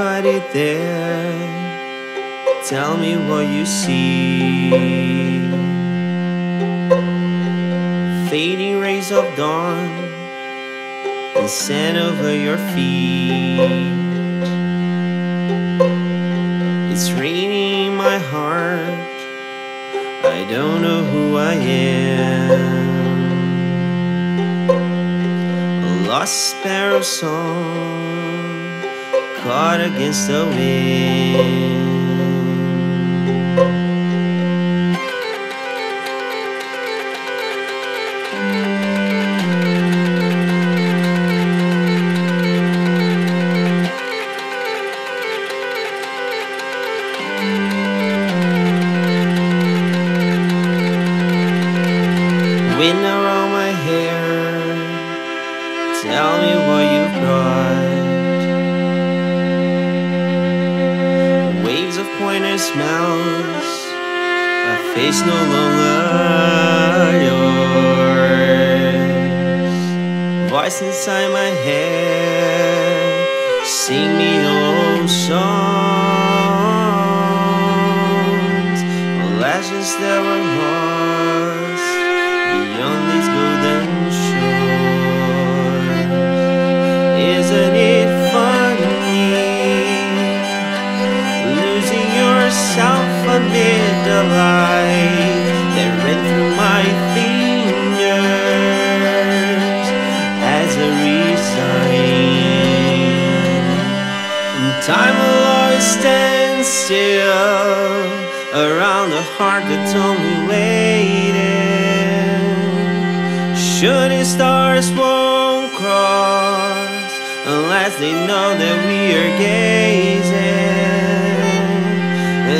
anybody there? Tell me what you see. Fading rays of dawn descend over your feet. It's raining in my heart, I don't know who I am. A lost sparrow song caught against the wind. Wind around my hair, tell me what you've got. Waves of pointless mouths, a face no longer yours. Voice inside my head, sing me old songs, legends that were lost beyond these golden shores. Isn't it funny losing yourself amid the light that ran through my fingers as I resigned? Time will always stand still around the heart that's only waiting. Shooting stars won't cross unless they know that we are gazing,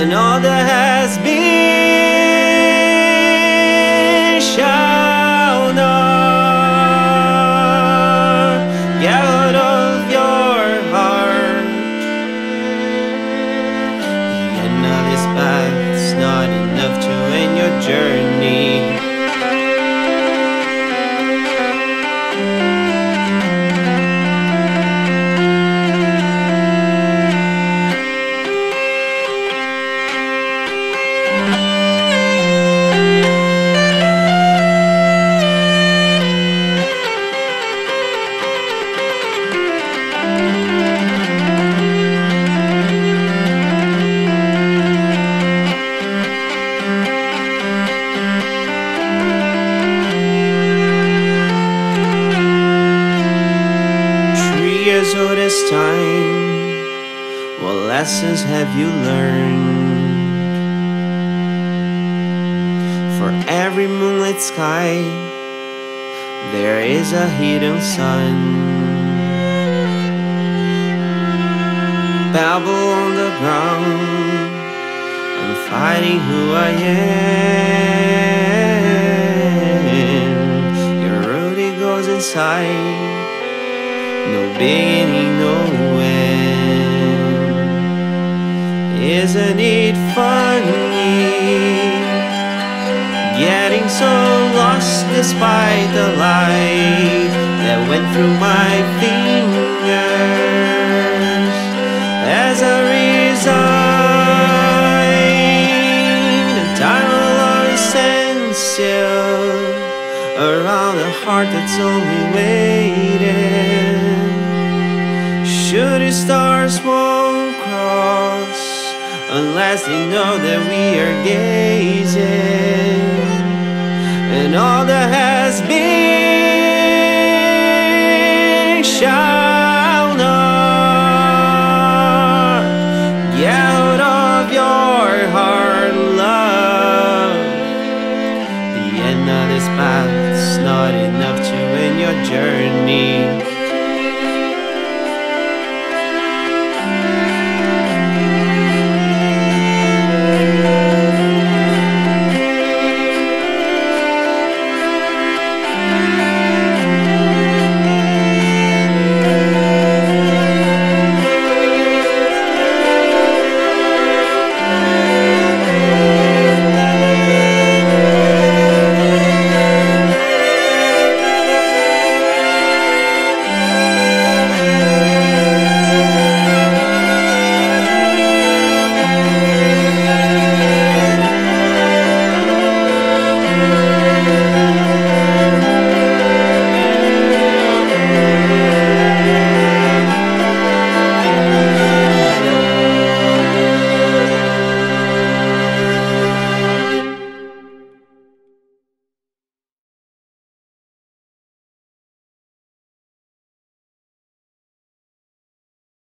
and all that has been shall not get out of your heart. The end of this path is not enough to end your journey. So this time, what lessons have you learned? For every moonlit sky, there is a hidden sun. Babble on the ground, I'm fighting who I am. Your road it goes inside, no beginning, no end. Isn't it funny getting so lost despite the light that went through my fingers as I resigned? The time will always stand still around a heart that's only waiting. Shooting stars won't cross unless they know that we are gazing, and all that has been.